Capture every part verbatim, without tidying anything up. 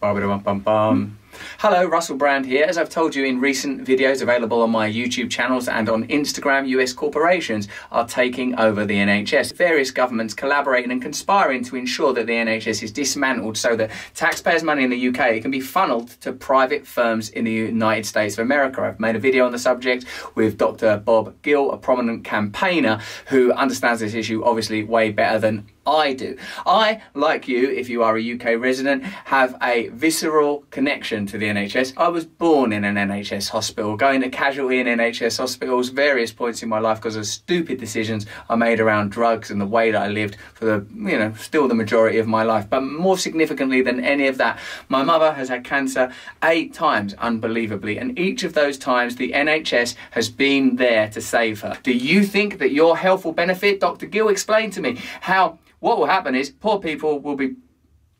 Ba-ba-da-bum-bum-bum. Hello, Russell Brand here. As I've told you in recent videos available on my YouTube channels and on Instagram, U S corporations are taking over the N H S. Various governments collaborating and conspiring to ensure that the N H S is dismantled so that taxpayers' money in the U K can be funneled to private firms in the United States of America. I've made a video on the subject with Doctor Bob Gill, a prominent campaigner who understands this issue obviously way better than I do. I, like you, if you are a U K resident, have a visceral connection to the N H S. I was born in an N H S hospital, going to casualty in N H S hospitals, various points in my life because of stupid decisions I made around drugs and the way that I lived for the, you know, still the majority of my life. But more significantly than any of that, my mother has had cancer eight times, unbelievably. And each of those times, the N H S has been there to save her. Do you think that your health will benefit? Doctor Gill explained to me how what will happen is poor people will be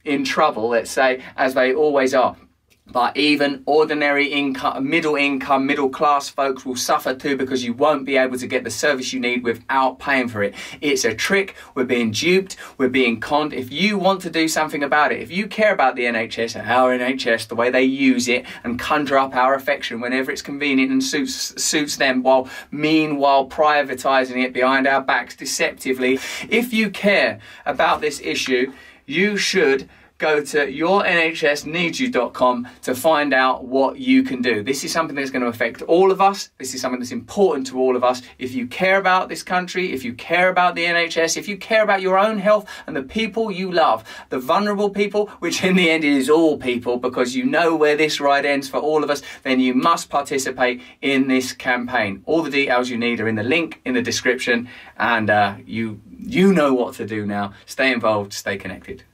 in trouble, let's say, as they always are. But even ordinary income, middle income, middle class folks will suffer too because you won't be able to get the service you need without paying for it. It's a trick. We're being duped. We're being conned. If you want to do something about it, if you care about the N H S and our N H S, the way they use it and conjure up our affection whenever it's convenient and suits, suits them while meanwhile privatising it behind our backs deceptively. If you care about this issue, you should go to your N H S needs you dot com to find out what you can do. This is something that's going to affect all of us. This is something that's important to all of us. If you care about this country, if you care about the N H S, if you care about your own health and the people you love, the vulnerable people, which in the end is all people, because you know where this ride ends for all of us, then you must participate in this campaign. All the details you need are in the link in the description, and uh, you, you know what to do now. Stay involved, stay connected.